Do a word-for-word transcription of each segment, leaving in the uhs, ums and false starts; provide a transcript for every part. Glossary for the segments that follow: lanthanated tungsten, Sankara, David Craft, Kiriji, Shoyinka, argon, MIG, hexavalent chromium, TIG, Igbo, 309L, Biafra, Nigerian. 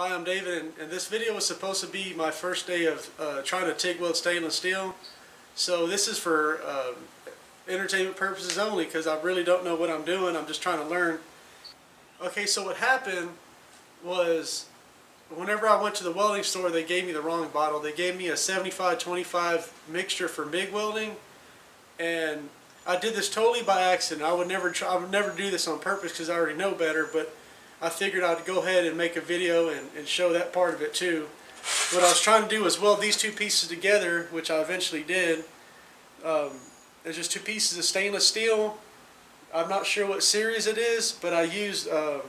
Hi, I'm David, and, and this video was supposed to be my first day of uh, trying to TIG weld stainless steel. So this is for uh, entertainment purposes only, because I really don't know what I'm doing. I'm just trying to learn. Okay, so what happened was whenever I went to the welding store, they gave me the wrong bottle. They gave me a seventy-five twenty-five mixture for MIG welding, and I did this totally by accident. I would never try, I would never do this on purpose because I already know better, but I figured I'd go ahead and make a video and, and show that part of it too. What I was trying to do was weld these two pieces together, which I eventually did. Um, There's just two pieces of stainless steel. I'm not sure what series it is, but I used um,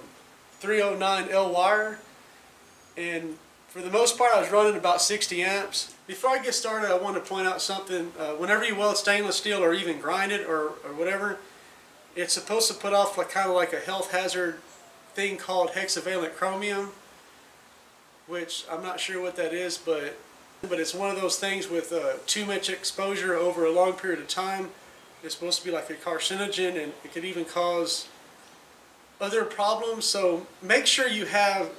three oh nine L wire. And for the most part, I was running about sixty amps. Before I get started, I want to point out something. Uh, whenever you weld stainless steel or even grind it or, or whatever, it's supposed to put off like kind of like a health hazard thing called hexavalent chromium, which I'm not sure what that is, but but it's one of those things with uh, too much exposure over a long period of time. It's supposed to be like a carcinogen, and it could even cause other problems. So make sure you have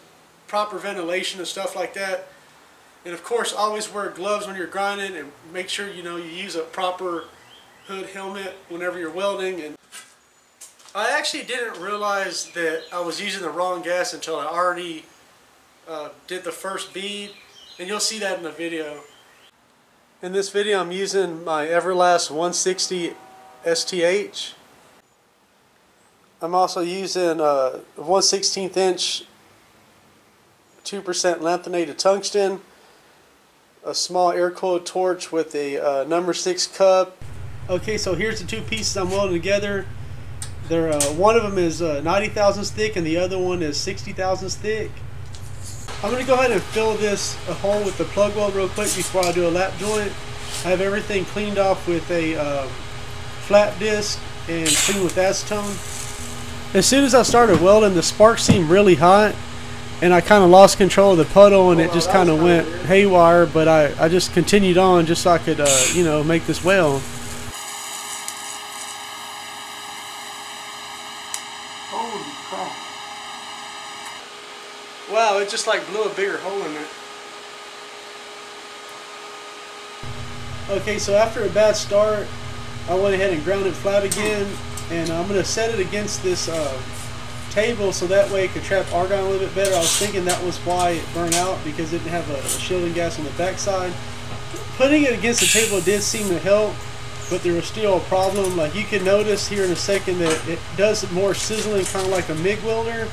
proper ventilation and stuff like that, and of course always wear gloves when you're grinding, and make sure you know you use a proper hood helmet whenever you're welding. And I actually didn't realize that I was using the wrong gas until I already uh, did the first bead, and you'll see that in the video. In this video I'm using my Everlast one sixty S T H. I'm also using a one sixteenth inch two percent lanthanated tungsten, a small air-cooled torch with a uh, number six cup. Okay, so here's the two pieces I'm welding together. They're, uh, one of them is uh, ninety thousandths thick and the other one is sixty thousandths thick. I'm going to go ahead and fill this a hole with the plug weld real quick before I do a lap joint. I have everything cleaned off with a um, flat disc and cleaned with acetone. As soon as I started welding, the sparks seemed really hot, and I kind of lost control of the puddle, and oh, it just kind of went weird. Haywire, but I, I just continued on just so I could, uh, you know, make this weld. Holy crap. Wow, it just like blew a bigger hole in it. Okay, so after a bad start, I went ahead and ground it flat again, and I'm going to set it against this uh, table so that way it could trap argon a little bit better. I was thinking that was why it burned out, because it didn't have a shielding gas on the backside. Putting it against the table did seem to help, but there was still a problem. Like you can notice here in a second that it does more sizzling, kind of like a MIG welder,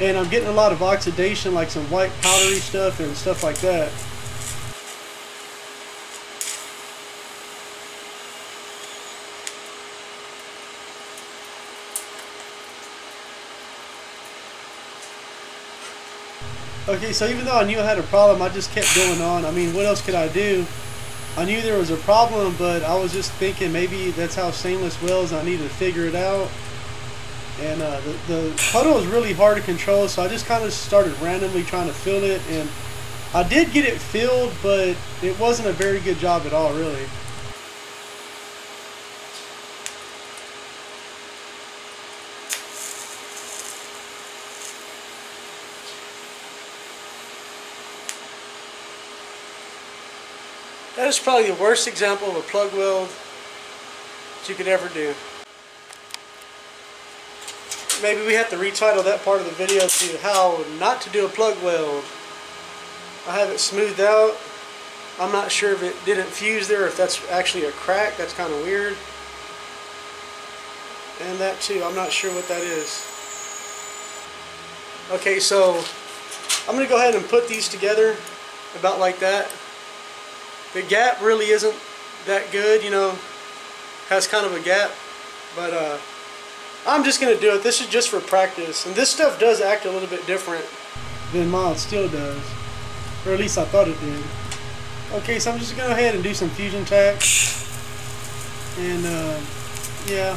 and I'm getting a lot of oxidation, like some white powdery stuff and stuff like that. Okay, so even though I knew I had a problem, I just kept going on. I mean, what else could I do? I knew there was a problem, but I was just thinking maybe that's how stainless welds. I needed to figure it out. And uh, the, the puddle was really hard to control, so I just kind of started randomly trying to fill it. And I did get it filled, but it wasn't a very good job at all, really. That is probably the worst example of a plug weld that you could ever do. Maybe we have to retitle that part of the video to how not to do a plug weld. I have it smoothed out. I'm not sure if it didn't fuse there, if that's actually a crack. That's kind of weird. And that too, I'm not sure what that is. Okay, so I'm going to go ahead and put these together about like that. The gap really isn't that good, you know, has kind of a gap, but uh, I'm just going to do it. This is just for practice, and this stuff does act a little bit different than mild steel does, or at least I thought it did. Okay, so I'm just going to go ahead and do some fusion tack, and uh, yeah,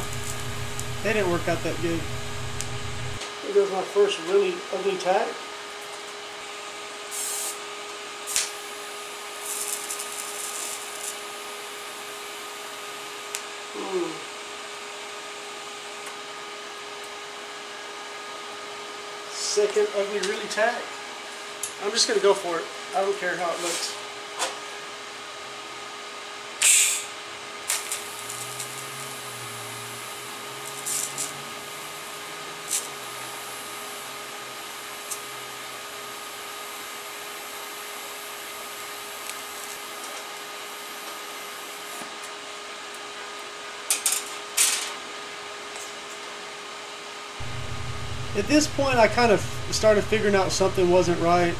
they didn't work out that good. Here goes my first really ugly tack. Second ugly really tack. I'm just going to go for it. I don't care how it looks. At this point, I kind of started figuring out something wasn't right.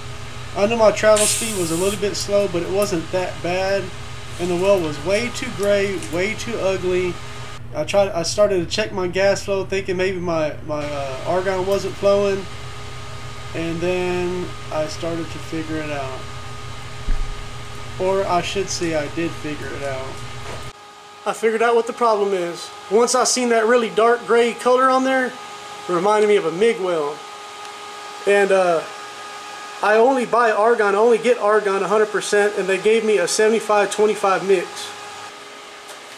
I know my travel speed was a little bit slow, but it wasn't that bad. And the well was way too gray, way too ugly. I tried. I started to check my gas flow, thinking maybe my my uh, argon wasn't flowing. And then I started to figure it out, or I should say, I did figure it out. I figured out what the problem is. Once I seen that really dark gray color on there. Reminded me of a MIG well, and uh, I only buy argon, I only get argon one hundred percent, and they gave me a seventy-five twenty-five mix.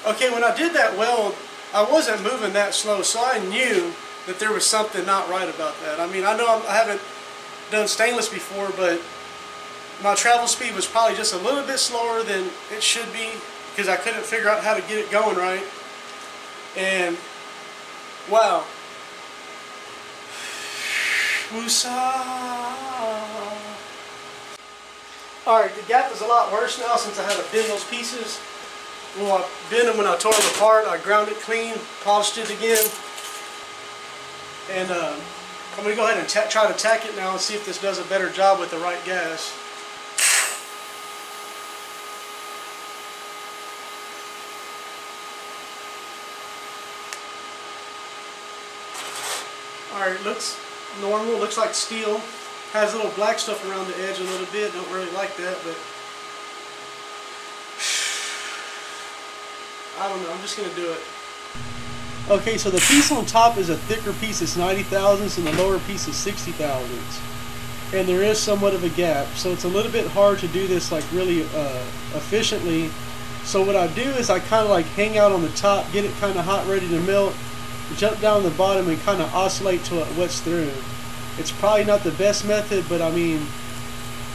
Okay, when I did that well, I wasn't moving that slow, so I knew that there was something not right about that. I mean, I know I'm, I haven't done stainless before, but my travel speed was probably just a little bit slower than it should be, because I couldn't figure out how to get it going right. And wow. Alright, the gap is a lot worse now since I had to bend those pieces. Well, I bent them when I tore them apart. I ground it clean, polished it again. And uh, I'm going to go ahead and try to tack it now and see if this does a better job with the right gas. Alright, looks normal, looks like steel, has little black stuff around the edge a little bit, don't really like that, but I don't know, I'm just going to do it. Okay, so the piece on top is a thicker piece, it's ninety thousandths, and the lower piece is sixty thousandths, and there is somewhat of a gap, so it's a little bit hard to do this like really uh, efficiently. So what I do is I kind of like hang out on the top, get it kind of hot, ready to melt, jump down the bottom and kind of oscillate till it wets through. It's probably not the best method, but I mean,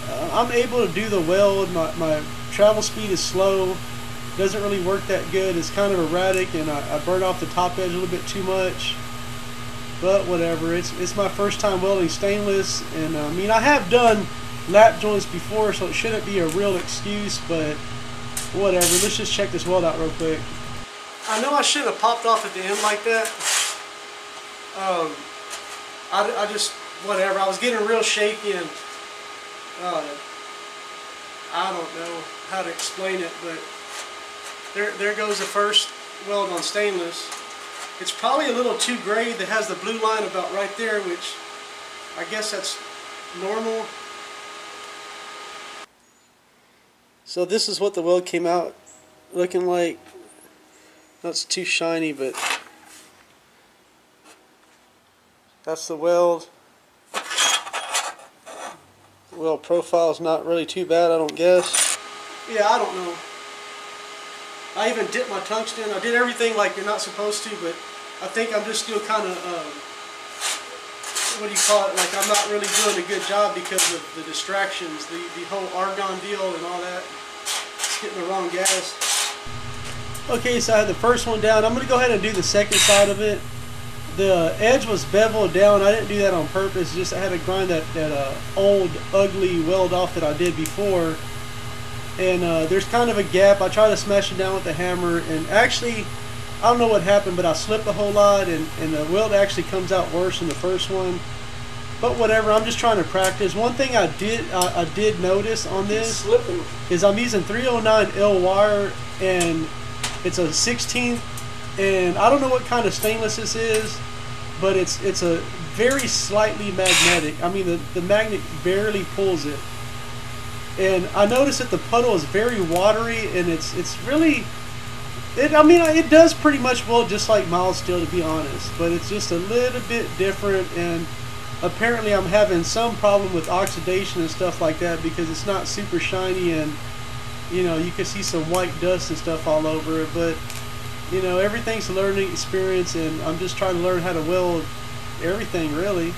uh, I'm able to do the weld. My, my travel speed is slow, doesn't really work that good. It's kind of erratic, and I, I burn off the top edge a little bit too much. But whatever, it's, it's my first time welding stainless, and uh, I mean, I have done lap joints before, so it shouldn't be a real excuse, but whatever. Let's just check this weld out real quick. I know I shouldn't have popped off at the end like that. Um, I, I just, whatever, I was getting real shaky, and uh, I don't know how to explain it, but there, there goes the first weld on stainless. It's probably a little too gray, that has the blue line about right there, which I guess that's normal. So this is what the weld came out looking like. That's too shiny, but that's the weld. Weld profile's not really too bad, I don't guess. Yeah, I don't know. I even dipped my tungsten. I did everything like you're not supposed to, but I think I'm just still kind of, um, what do you call it? Like I'm not really doing a good job because of the distractions, the, the whole argon deal and all that. It's getting the wrong gas. Okay, so I had the first one down. I'm going to go ahead and do the second side of it. The edge was beveled down. I didn't do that on purpose. Just I had to grind that, that uh, old, ugly weld off that I did before. And uh, there's kind of a gap. I tried to smash it down with the hammer. And actually, I don't know what happened, but I slipped a whole lot. And, and the weld actually comes out worse than the first one. But whatever, I'm just trying to practice. One thing I did, I, I did notice on this is I'm using three oh nine L wire. And it's a sixteenth, and I don't know what kind of stainless this is, but it's it's a very slightly magnetic. I mean, the, the magnet barely pulls it. And I noticed that the puddle is very watery, and it's it's really, it. I mean, it does pretty much well just like mild steel, to be honest, but it's just a little bit different, and apparently I'm having some problem with oxidation and stuff like that because it's not super shiny, and you know, you can see some white dust and stuff all over it, but you know, everything's a learning experience, and I'm just trying to learn how to weld everything, really.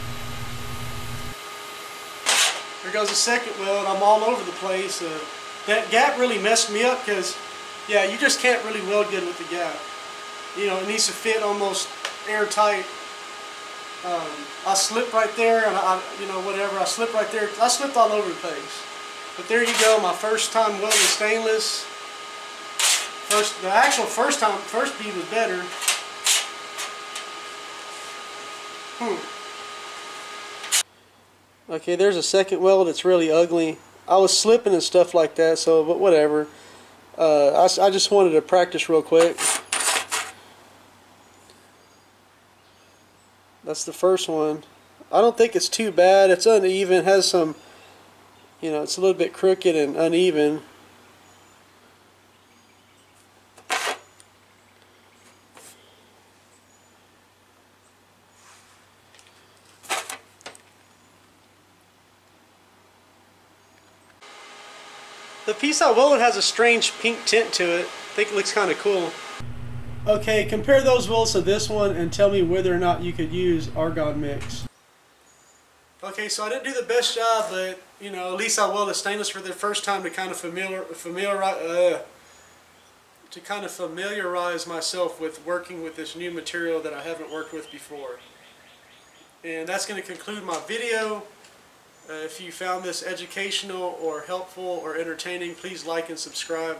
there goes a second wheel, and I'm all over the place. Uh, that gap really messed me up because, yeah, you just can't really weld good with the gap. You know, it needs to fit almost airtight. Um, I slipped right there, and I, you know, whatever, I slipped right there. I slipped all over the place. But there you go, my first time welding stainless. First, the actual first time, first bead was better. Hmm. Okay, there's a second weld that's really ugly. I was slipping and stuff like that, so, but whatever. Uh, I, I just wanted to practice real quick. That's the first one. I don't think it's too bad. It's uneven, has some, you know, it's a little bit crooked and uneven. The piece I welded has a strange pink tint to it. I think it looks kind of cool. Okay, compare those welds to this one and tell me whether or not you could use argon mix. Okay, so I didn't do the best job, but you know, at least I welded stainless for the first time to kind of familiar, familiar, uh, to kind of familiarize myself with working with this new material that I haven't worked with before. And that's going to conclude my video. Uh, if you found this educational or helpful or entertaining, please like and subscribe.